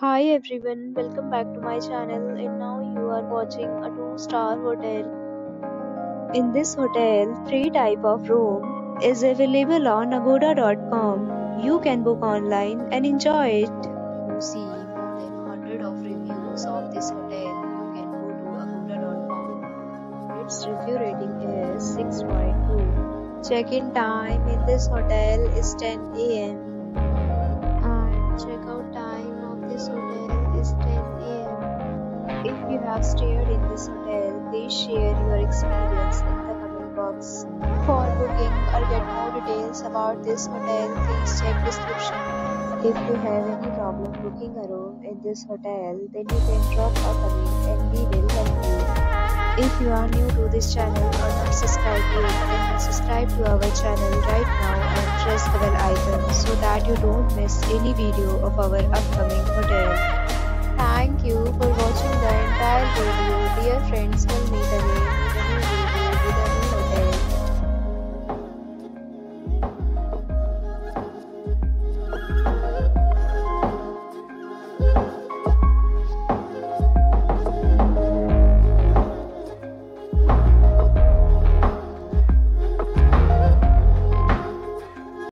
Hi everyone, welcome back to my channel, and now you are watching a 2-star hotel. In this hotel, 3 type of room is available on agoda.com. You can book online and enjoy it. To see more than 100 of reviews of this hotel, you can go to agoda.com. Its review rating is 6.2. Check-in time in this hotel is 10 a.m. and check-out time this hotel is 10 a.m. If you have stayed in this hotel, please share your experience in the comment box. For booking or get more details about this hotel, please check description. If you have any problem booking a room in this hotel, then you can drop a comment and we will help you. If you are new to this channel or not subscribed yet, then subscribe to our channel right now and press the bell icon so that you don't miss any video of our upcoming hotel. Thank you for watching the entire video. Dear friends, we'll meet again.